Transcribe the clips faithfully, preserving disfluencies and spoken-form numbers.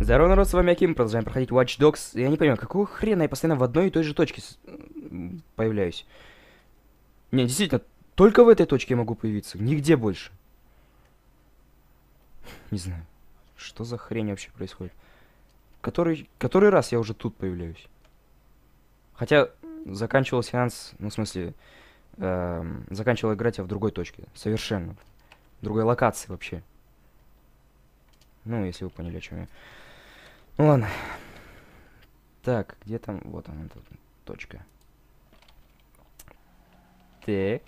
Здорово, народ, с вами Аким, продолжаем проходить Watch Dogs. Я не понимаю, какого хрена я постоянно в одной и той же точке с... появляюсь. Не, действительно, только в этой точке я могу появиться, нигде больше. Не знаю, что за хрень вообще происходит. Который, который раз я уже тут появляюсь. Хотя заканчивалась финанс, ну, в смысле, э, заканчивала играть я в другой точке, совершенно. Другой локации вообще. Ну, если вы поняли, о чем я. Ну ладно. Так, где там? Вот она, тут точка. Так.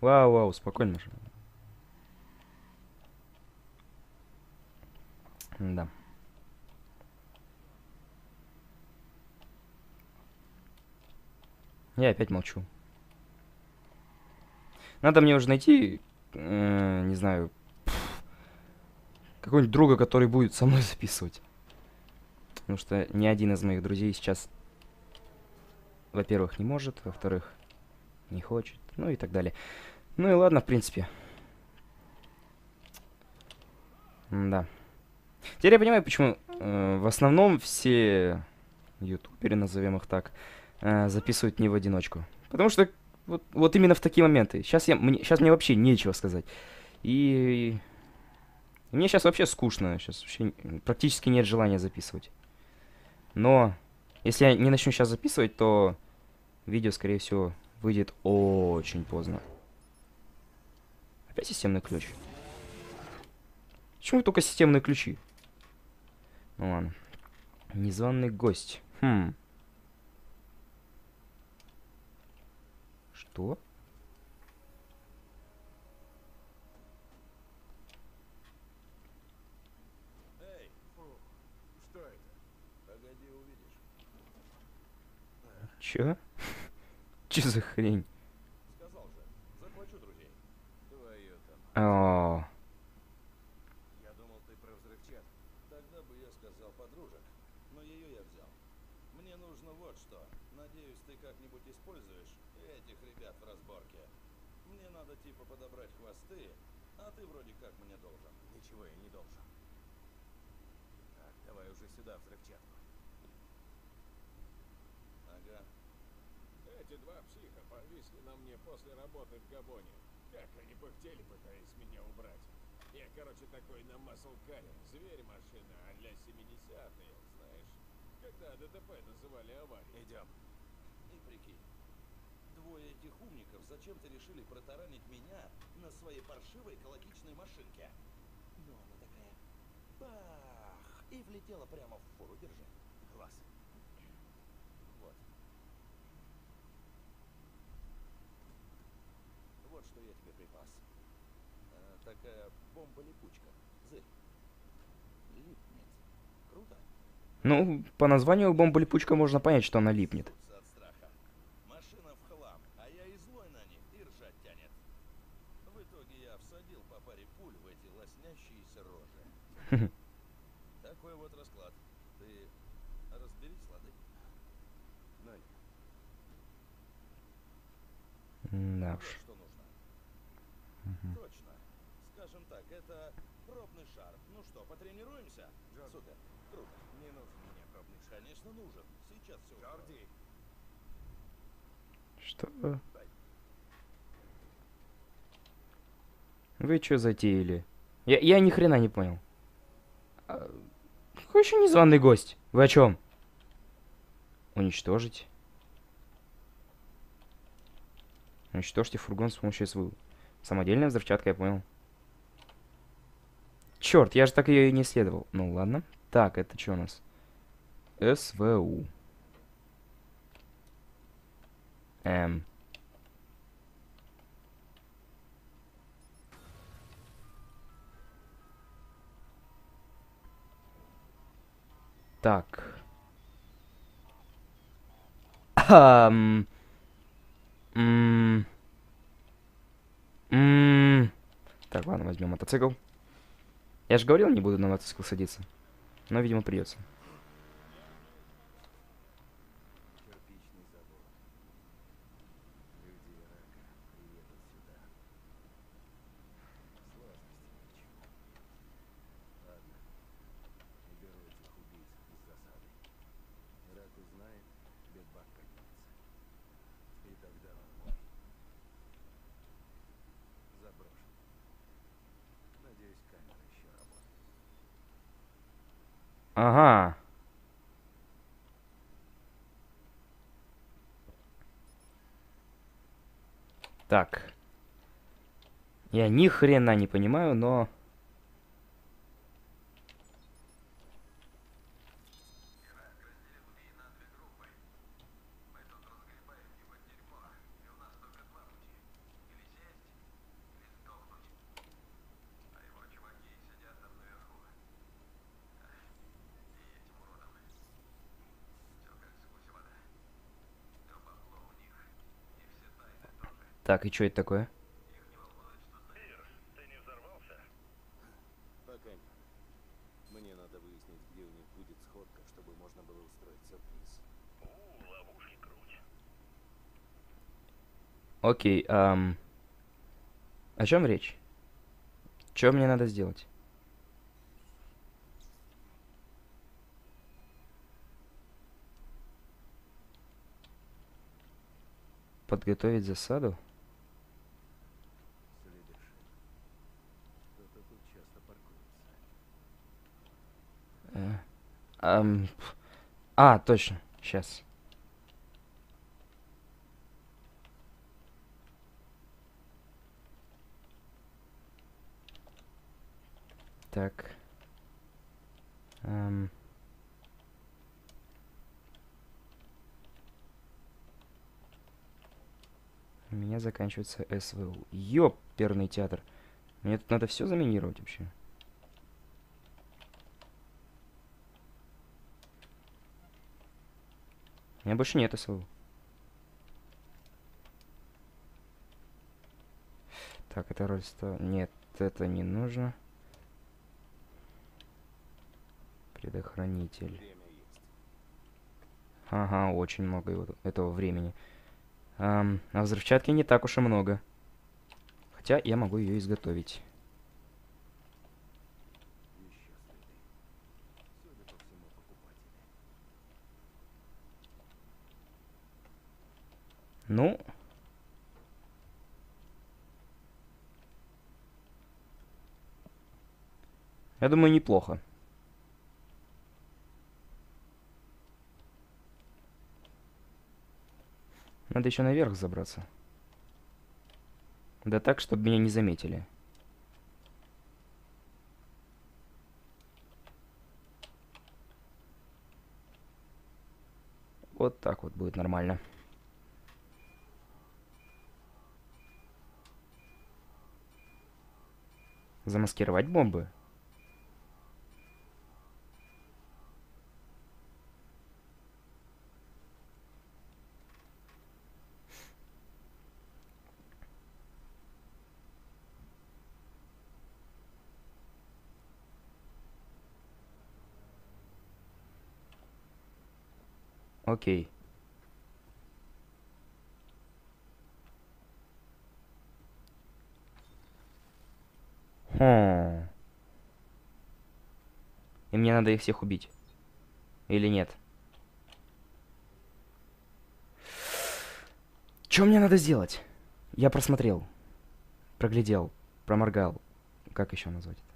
Вау, вау, спокойно же. Да. Я опять молчу. Надо мне уже найти, э, не знаю, какого-нибудь друга, который будет со мной записывать. Потому что ни один из моих друзей сейчас, во-первых, не может, во-вторых, не хочет, ну и так далее. Ну и ладно, в принципе. Да. Теперь я понимаю, почему э, в основном все ютуберы, назовем их так, э, записывают не в одиночку. Потому что вот, вот именно в такие моменты. Сейчас, я, мне, сейчас мне вообще нечего сказать. И... Мне сейчас вообще скучно, сейчас вообще практически нет желания записывать. Но если я не начну сейчас записывать, то видео, скорее всего, выйдет очень поздно. Опять системный ключ. Почему только системные ключи? Ну ладно. Незваный гость. Хм. Что? Чё? Чё за хрень? Сказал же, захвачу друзей. Твою там. О. Я думал, ты про взрывчат. Тогда бы я сказал подружек, но ее я взял. Мне нужно вот что. Надеюсь, ты как-нибудь используешь этих ребят в разборке. Мне надо типа подобрать хвосты, а ты вроде как мне должен. Ничего я не должен. Так, давай уже сюда взрывчатку. Ага. Эти два психа повисли на мне после работы в Габоне. Как они пыхтели, пытаясь меня убрать. Я, короче, такой на маслкаре. Зверь машина а-ля семидесятые, знаешь. Когда ДТП называли аварией. Идем. И прикинь. Двое этих умников зачем-то решили протаранить меня на своей паршивой экологичной машинке. Но она такая... Бах! И влетела прямо в фуру. Держи. Класс. Вот что я тебе припас. Э, такая бомба-липучка. Зырь. Липнет. Круто? Ну, по названию бомба-липучка можно понять, что она липнет. От страха. Машина в хлам, а я и злой на них, и ржать тянет. В итоге я всадил по паре пуль в эти лоснящиеся рожи. Такой вот расклад. Ты разберись, лады? Ноль. Да уж. Точно. Скажем так, это пробный шар. Ну что, потренируемся? Супер. Круто. Не нужен мне пробный шар. Конечно, нужен. Сейчас все. Горди. Что? Вы что затеяли? Я, я ни хрена не понял. А, какой еще незваный гость? Вы о чем? Уничтожить? Уничтожьте фургон с помощью СВУ. Самодельная взрывчатка, я понял. Черт, я же так ее и не исследовал. Ну ладно. Так, это что у нас? СВУ. Эм. Так. Эм. Ммм. Ммм. Так, ладно, возьмем мотоцикл. Я же говорил, не буду на мотоцикл садиться. Но, видимо, придется. Ага. Так. Я ни хрена не понимаю, но... Так, и что это такое? Пирс, ты не взорвался? Пока нет. Мне надо выяснить, где у них будет сходка, чтобы можно было устроить сюрприз. У, ловушки круть. Окей, эм... о чем речь? Что мне надо сделать? Подготовить засаду? А, а, точно, сейчас. Так. Эм. У меня заканчивается СВУ. Ёперный театр. Мне тут надо все заминировать вообще. У меня больше нет СВУ. Так, это роль сто... Нет, это не нужно. Предохранитель. Ага, очень много его, этого времени. Эм, а взрывчатки не так уж и много. Хотя я могу ее изготовить. Ну. Я думаю, неплохо. Надо еще наверх забраться. Да так, чтобы меня не заметили. Вот так вот будет нормально. Замаскировать бомбы. Окей. Хм. И мне надо их всех убить. Или нет? Чё мне надо сделать? Я просмотрел. Проглядел. Проморгал. Как еще назвать это?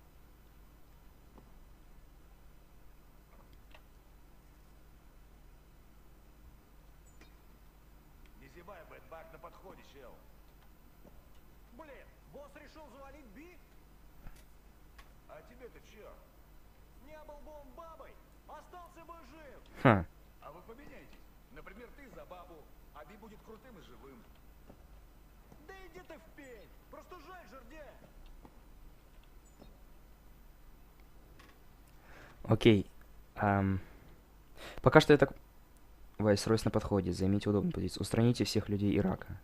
Ха. А вы поменяйтесь. Например, ты за бабу, а Би будет крутым и живым. Да иди ты в пень. Просто жаль, жерде. Окей. Эм. Пока что я так... Вайс Ройс на подходе. Займите удобную позицию. Устраните всех людей Ирака.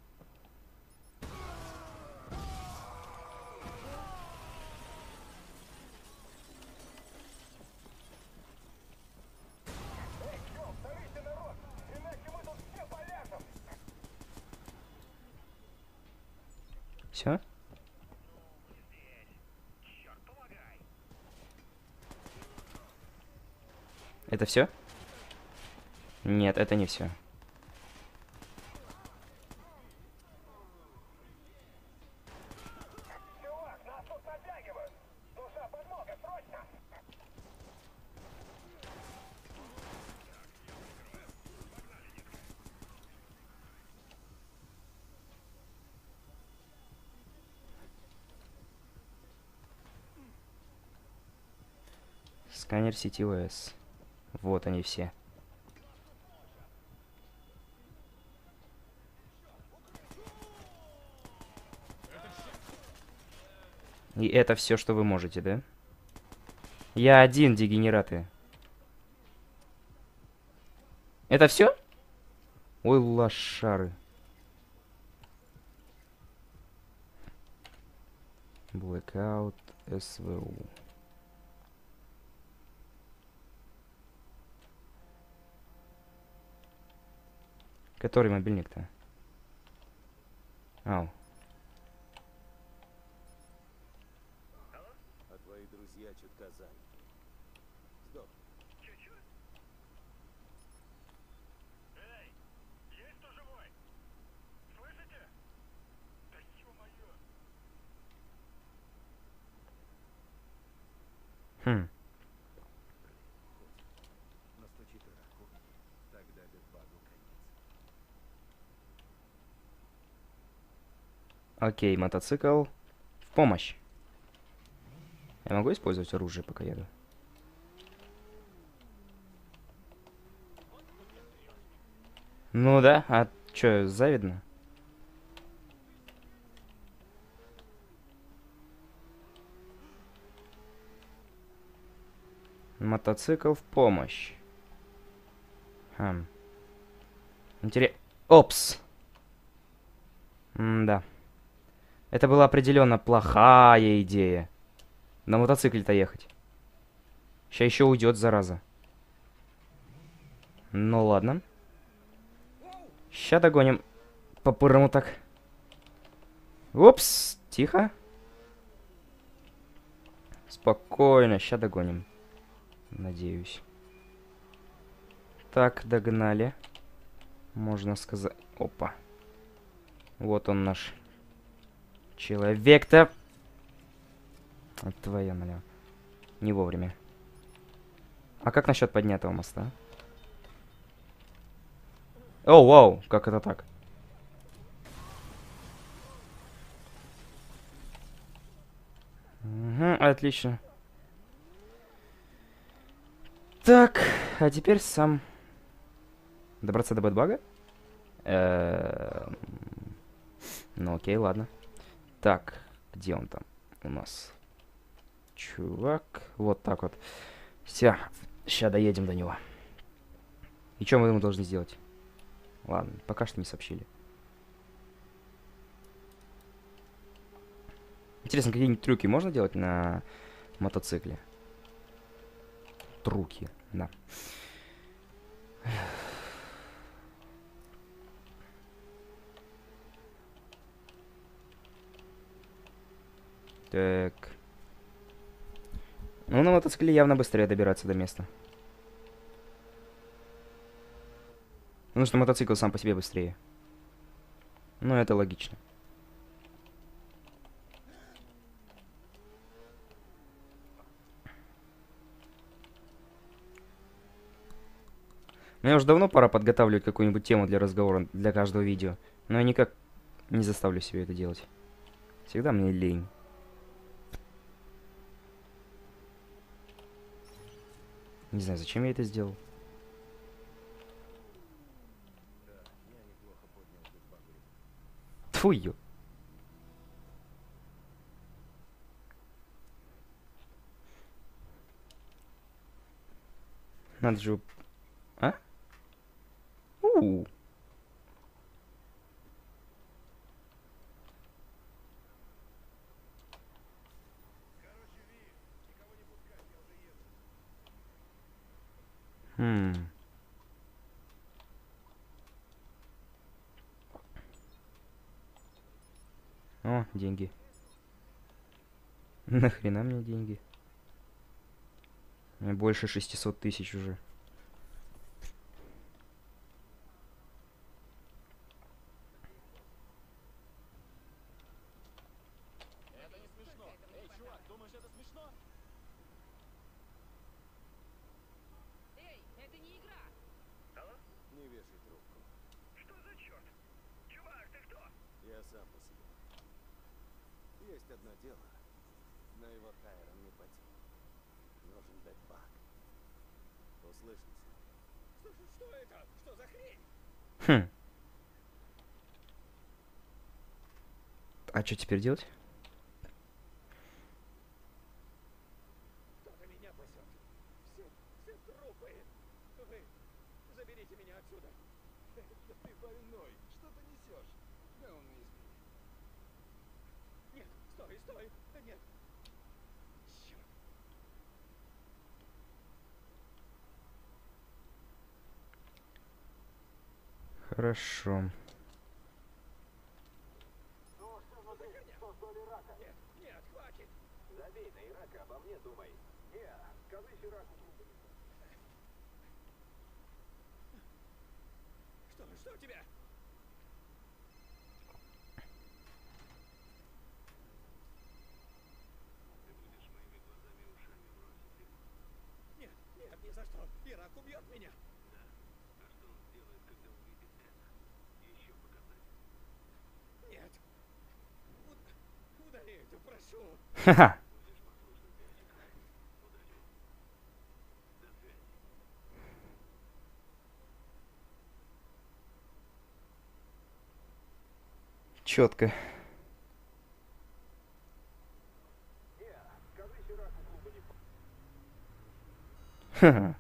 Все? Это все? Нет, это не все. Сканер си ти о эс. Вот они все. И это все, что вы можете, да? Я один, дегенераты. Это все? Ой, лошары. Blackout, эс вэ у. Который мобильник-то? Ау. А твои друзья чуть казали. Стоп. Чуть-чуть? Эй, есть кто живой? Слышите? Да ё-моё. Хм. Настучит Ираку, тогда бедбагу конец. Окей, мотоцикл. В помощь. Я могу использовать оружие, пока еду? Ну да, а чё, завидно? Мотоцикл в помощь. Хм. Интересно. Опс! М-да. Это была определенно плохая идея. На мотоцикле-то ехать. Сейчас еще уйдет, зараза. Ну ладно. Сейчас догоним. По-пырому так. Опс, тихо. Спокойно, сейчас догоним. Надеюсь. Так, догнали. Можно сказать... Опа. Вот он наш человек-то. Твоя налево. Не вовремя. А как насчет поднятого моста? О, вау! Как это так? Угу, отлично. Так, а теперь сам... Добраться до бэтбага? Ну окей, ладно. Так, где он там у нас? Чувак, вот так вот. Все, сейчас доедем до него. И что мы ему должны сделать? Ладно, пока что не сообщили. Интересно, какие-нибудь трюки можно делать на мотоцикле? Трюки, да. Так... Ну, на мотоцикле явно быстрее добираться до места. Ну, что мотоцикл сам по себе быстрее. Ну, это логично. Мне уже давно пора подготавливать какую-нибудь тему для разговора, для каждого видео. Но я никак не заставлю себя это делать. Всегда мне лень. Не знаю, зачем я это сделал. Тьфу, ё. Надо же... А? У-у-у. Хм. О, деньги. Нахрена мне деньги? Мне больше шестисот тысяч уже. Это не смешно. Эй, чувак, думаешь, это смешно? Не вешай трубку. Что за черт? Чувак, ты кто? Я сам по себе. Есть одно дело, но его Хайрон не потянет. нужен бэкпак. Услышишься. Слушай, что это? Что за хрень? Хм. А что теперь делать? Кто-то меня пасет. Все, все трупы. Вы заберите меня отсюда. Да ты больной. Что ты несешь? Да он не изменит. Нет, стой, стой. Да нет. Черт. Хорошо. Что у тебя? Ты будешь моими глазами и ушами бросить его. Нет, нет, ни за что. Ирак убьет меня. Да. А что он сделает, когда увидит это? Еще показать. Нет. Удари это, прошу. Ха-ха. Четко. Ха-ха.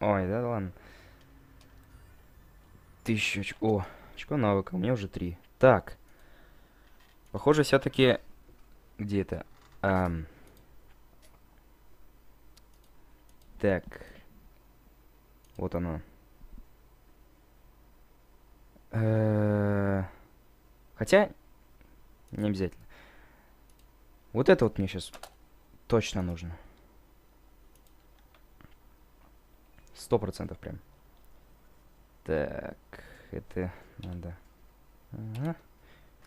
Ой, да ладно. Тысяча очков. О, очко навыка. У меня уже три. Так. Похоже, все-таки где-то. Эм... Так. Вот оно. Хотя, не обязательно. Вот это вот мне сейчас точно нужно. Сто процентов прям. Так, это надо. Ага.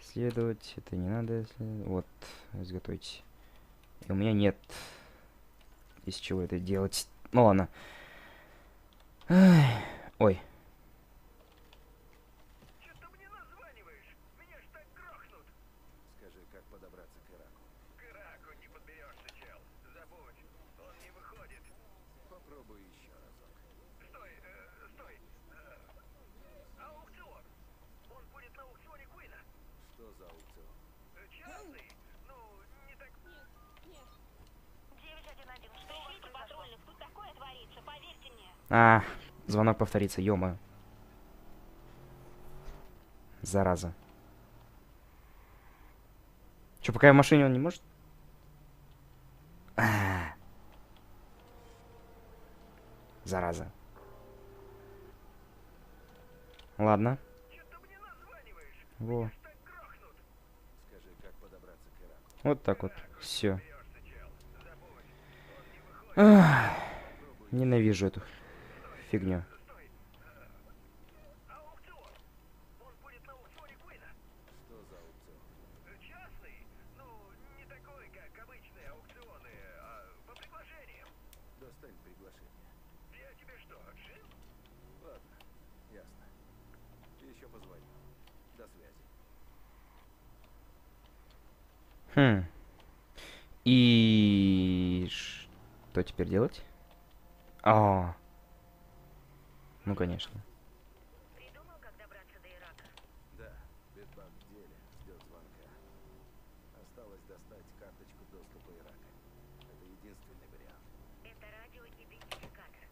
Следовать, это не надо. Вот, изготовить. И у меня нет. Из чего это делать? Ну ладно. Ой. А, звонок повторится, ё-моё. Зараза. Чё, пока я в машине, он не может? А-а-а. Зараза. Ладно. Во. Вот так вот. Все. Ненавижу эту фигню. Хм. И что теперь делать? А. Ну, конечно. Придумал, как добраться до Ирака? Да, бедбак в деле, ждет звонка. Осталось достать карточку доступа Ирака. Это единственный вариант. Это радиоидентификатор.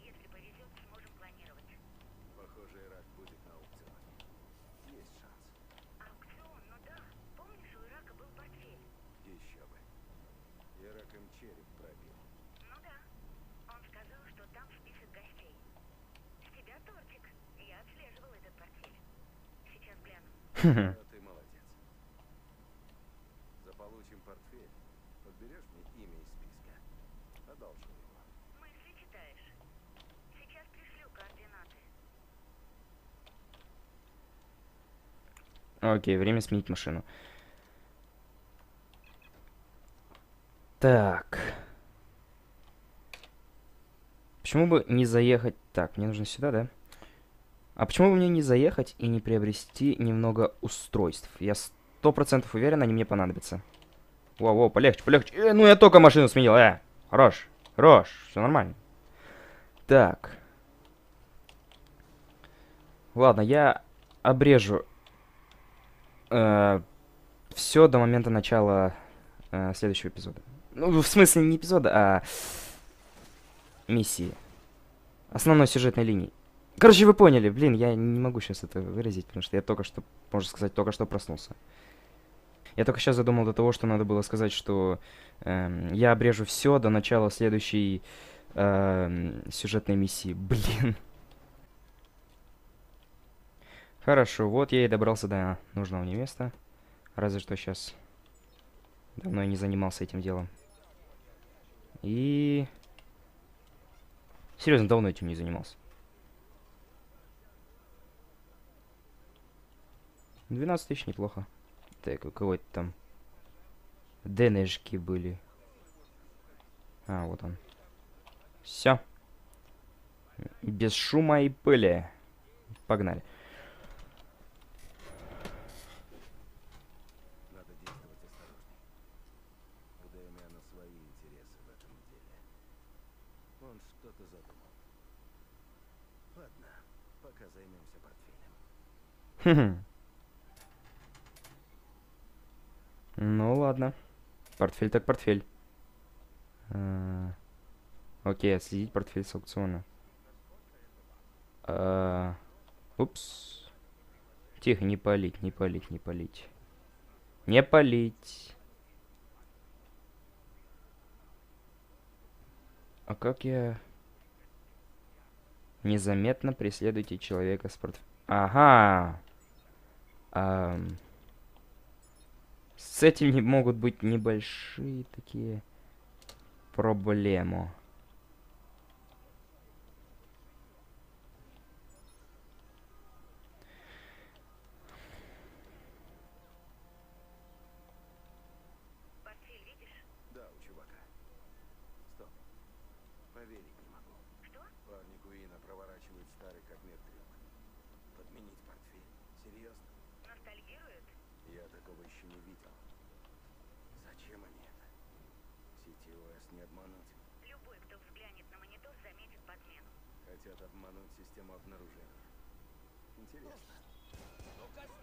Если повезет, сможем планировать. Похоже, Ирак будет на аукционе. Есть шанс. Аукцион, ну да. Помнишь, у Ирака был портфель? Еще бы. Ирак им череп пробил. Ну да. Он сказал, что там список гостей. Тортик. Я отслеживал этот портфель. Сейчас гляну. Ты молодец. Заполучим портфель. Подберешь мне имя из списка. Одолжим его. Мысли читаешь. Сейчас пришлю координаты. Окей, время сменить машину. Так. Почему бы не заехать... Так, мне нужно сюда, да? А почему бы мне не заехать и не приобрести немного устройств? Я сто процентов уверен, они мне понадобятся. Во, во, полегче, полегче. Э, ну я только машину сменил, э. Хорош, хорош, все нормально. Так. Ладно, я обрежу э, все до момента начала э, следующего эпизода. Ну, в смысле, не эпизода, а миссии. Основной сюжетной линии. Короче, вы поняли, блин, я не могу сейчас это выразить, потому что я только что, можно сказать, только что проснулся. Я только сейчас задумал до того, что надо было сказать, что э, я обрежу все до начала следующей э, сюжетной миссии. Блин. Хорошо, вот я и добрался до нужного мне места. Разве что сейчас давно я не занимался этим делом. И... Серьезно, давно этим не занимался. двенадцать тысяч неплохо. Так, у кого-то там денежки были. А, вот он. Все. Без шума и пыли. Погнали. Ну ладно. Портфель так портфель. А, окей, отследить портфель с аукциона. А, упс. Тихо, не палить, не палить, не палить. Не палить. А как я... Незаметно преследуйте человека с портфелем. Ага. Um, с этим не могут быть небольшие такие проблемы. Портфель видишь? Да, у чувака. Стоп. Поверить не могу. Что? Парник Уина проворачивает старый как мед трюк. Подменить портфель. Серьезно? Ностальгирует? Я такого еще не видел. Зачем они это? си ти о эс не обмануть. Любой, кто взглянет на монитор, заметит подмену. Хотят обмануть систему обнаружения. Интересно.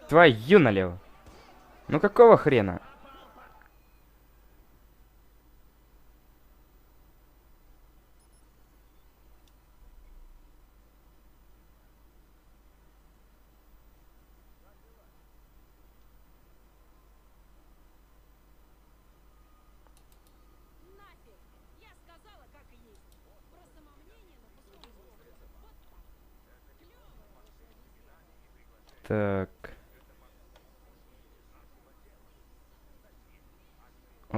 Твою налево. Ну какого хрена? Так.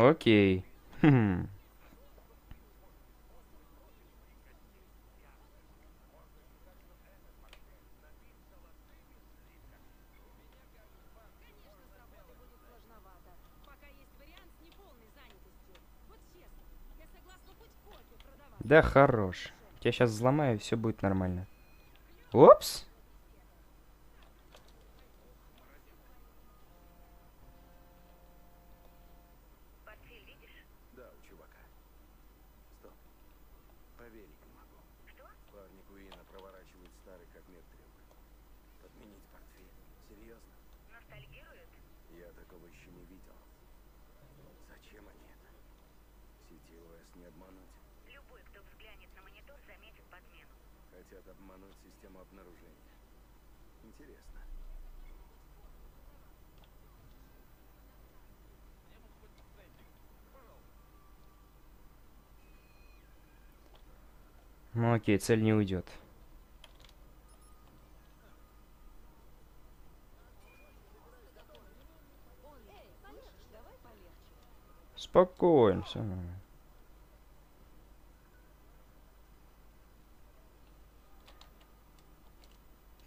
Окей. Хм. Да хорош. Я сейчас взломаю, и все будет нормально. Опс. Обмануть систему обнаружения. Интересно. Ну окей, цель не уйдет. Спокойно, все нормально.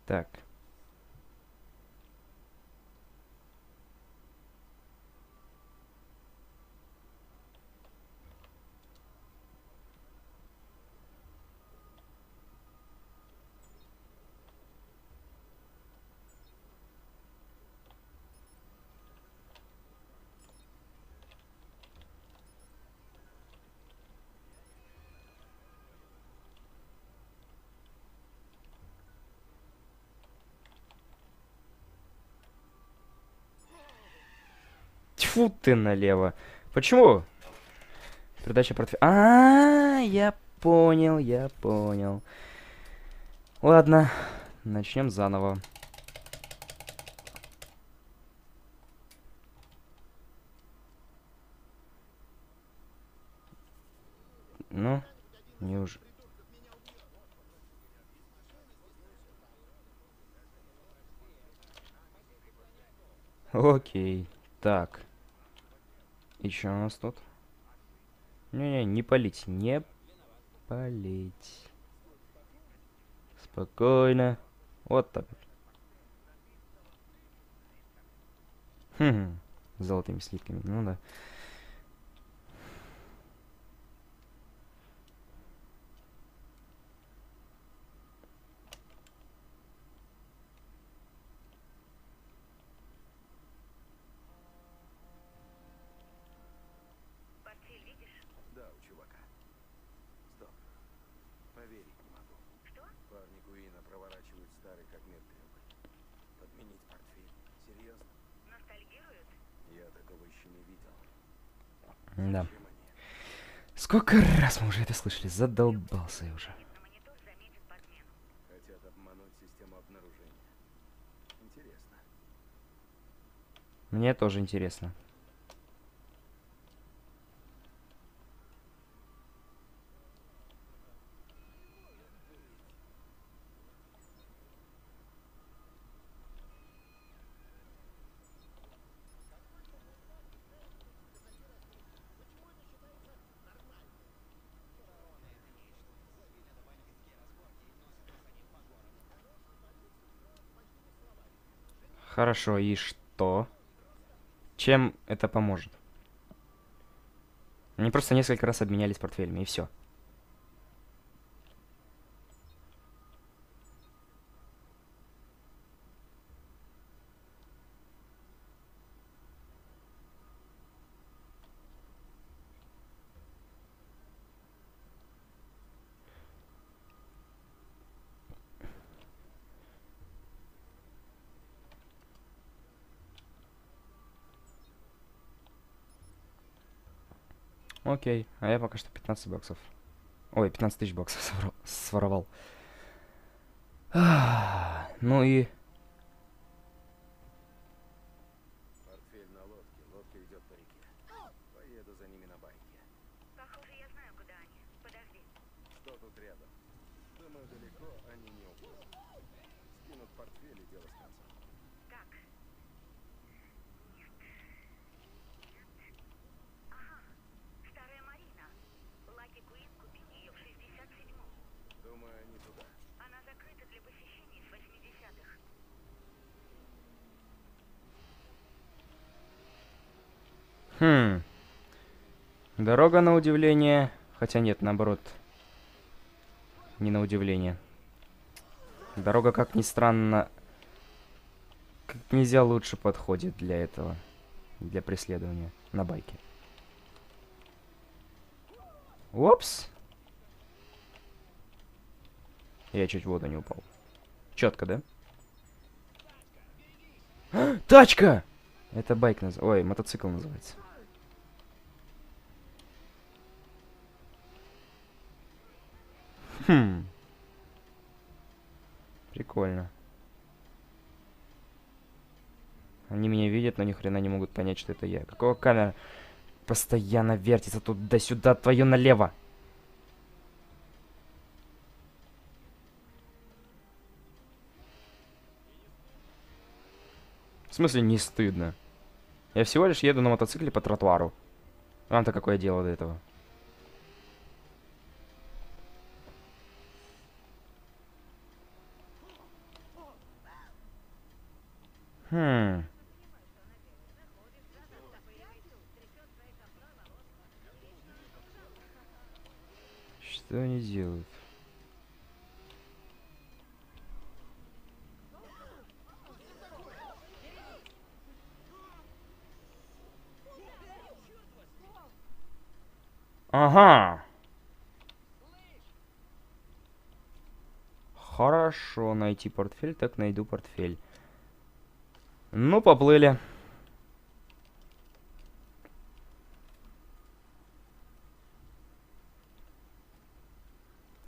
Так. Тьфу ты налево. Почему? Передача портфеля. А, я понял, я понял. Ладно, начнем заново. Ну, неужели? Окей, так. И что у нас тут? Не-не, не палить, не палить. Спокойно. Вот так. Хм, с золотыми слитками, ну да. Да. Сколько раз мы уже это слышали? Задолбался я уже. Хотят обмануть систему обнаружения. Интересно. Мне тоже интересно. Хорошо, и что? Чем это поможет? Они просто несколько раз обменялись портфелями, и все. Окей, а я пока что пятнадцать баксов. Ой, пятнадцать тысяч баксов своровал. А, ну и... Портфель на лодке. Лодка идет по реке. Поеду за ними на байке. Похоже, я знаю, куда они. Подожди. Что тут рядом? Думаю, далеко они не уходят. Скинут портфель и дело с концом. Так. Думаю, не туда. Она закрыта для посещений с восьмидесятых. Хм. Дорога на удивление. Хотя нет, наоборот. Не на удивление. Дорога, как ни странно, как нельзя лучше подходит для этого. Для преследования на байке. Опс. Я чуть в воду не упал. Четко, да? А, тачка! Это байк называется. Ой, мотоцикл называется. Хм. Прикольно. Они меня видят, но ни хрена не могут понять, что это я. Какого камера постоянно вертится туда-сюда, твою налево? В смысле, не стыдно? Я всего лишь еду на мотоцикле по тротуару. Вам-то какое дело до этого? Хм. Что они делают? Ага. Хорошо, найти портфель, так найду портфель. Ну, поплыли.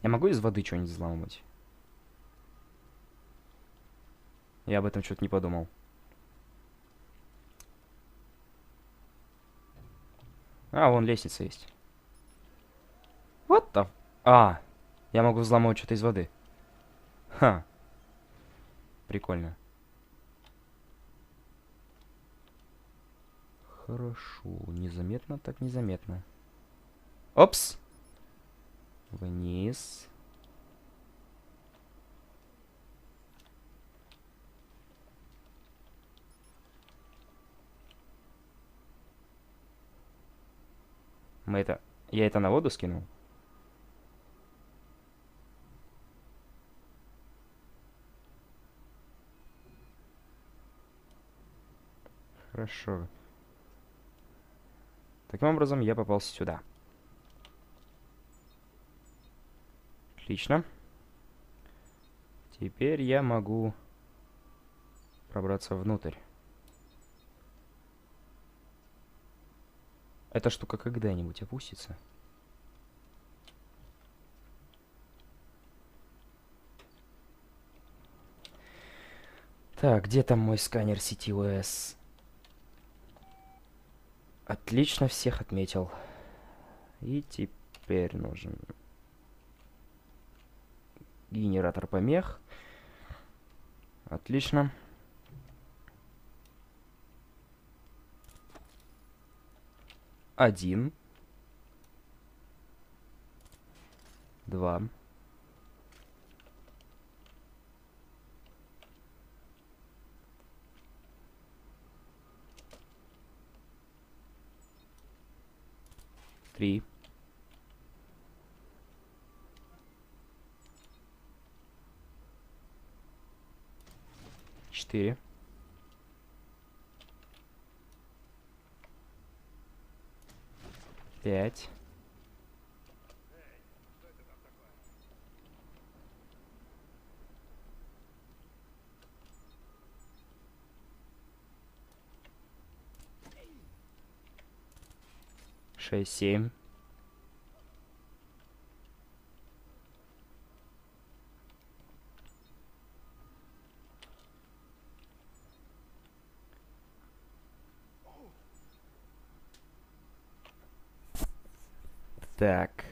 Я могу из воды что-нибудь взламывать? Я об этом что-то не подумал. А, вон лестница есть. Вот там. А, я могу взломать что-то из воды. Ха. Прикольно. Хорошо. Незаметно, так незаметно. Опс. Вниз. Мы это... Я это на воду скинул? Хорошо. Таким образом, я попал сюда. Отлично. Теперь я могу пробраться внутрь. Эта штука когда-нибудь опустится? Так, где там мой сканер си ти о эс? Отлично, всех отметил. И теперь нужен генератор помех. Отлично. Один. Два. Три. Четыре. Пять. Шесть, семь. Так.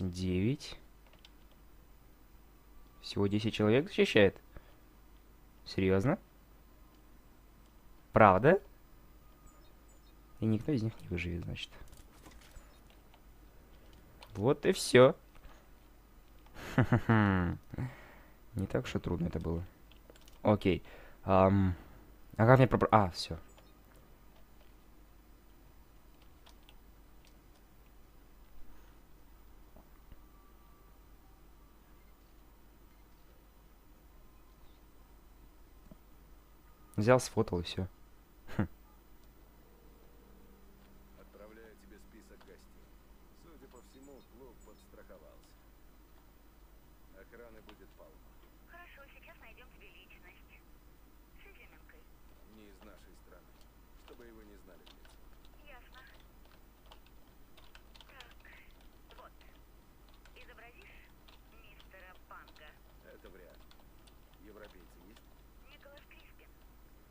девять. Всего десять человек защищает. Серьезно? Правда? И никто из них не выживет, значит. Вот и все. Не так уж и трудно это было. Окей. Um, а как мне пробрать? А, все. Взял, сфотал и все. Отправляю тебе список гостей. Судя по всему, клуб подстраховался. Охраны будет полно. Хорошо, сейчас найдем тебе личность. Не из нашей страны, чтобы его не знали. Ясно. Так, вот. Изобразишь мистера Банга? Это вряд ли. Европейцы есть? Николас Криспин.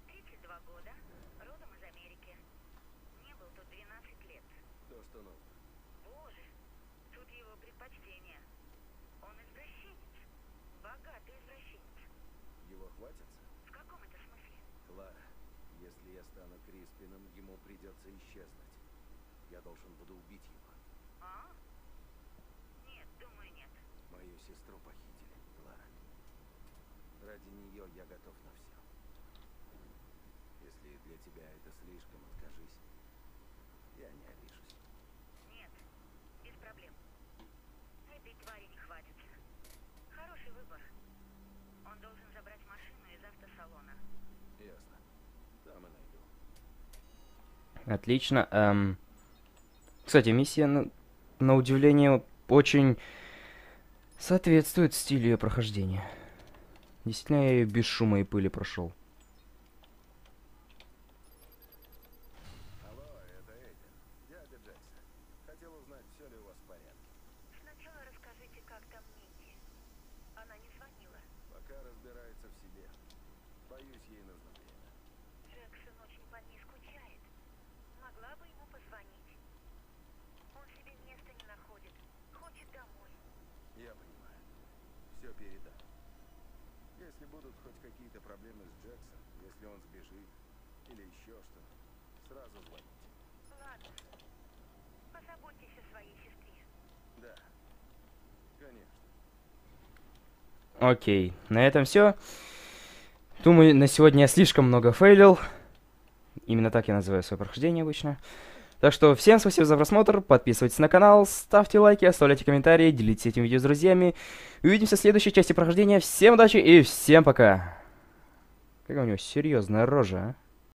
тридцать два года, родом из Америки. Не был тут двенадцать лет. То, что нужно. Боже, тут его предпочтение. Он извращенец. Богатый извращенец. Его хватится? В каком это смысле? Клара, если я стану Криспином, ему придется исчезнуть. Я должен буду убить его. А? Нет, думаю, нет. Мою сестру похитили, Клара. Ради нее я готов на все. Если для тебя это слишком, откажись. Я не обижусь. Нет, без проблем. Этой твари не хватит. Хороший выбор. Он должен забрать машину из автосалона. Ясно. Там и найду. Отлично. Эм... Кстати, миссия, на... на удивление, очень соответствует стилю ее прохождения. Действительно, я ее без шума и пыли прошел. хотел узнать, все ли у вас в порядке. Сначала расскажите, как там Ники. Она не звонила. Пока разбирается в себе. Боюсь, ей нужно время. Джексон очень по ней скучает. Могла бы ему позвонить. Он себе места не находит. Хочет домой. Я понимаю. Все передам. Если будут хоть какие-то проблемы с Джексоном, если он сбежит или еще что, сразу звоните. Ладно. Позаботьтесь о своей сестре. Да. Конечно. Окей. На этом все. Думаю, на сегодня я слишком много фейлил. Именно так я называю свое прохождение обычно. Так что всем спасибо за просмотр, подписывайтесь на канал, ставьте лайки, оставляйте комментарии, делитесь этим видео с друзьями. Увидимся в следующей части прохождения. Всем удачи и всем пока. Какая у него серьезная рожа, а?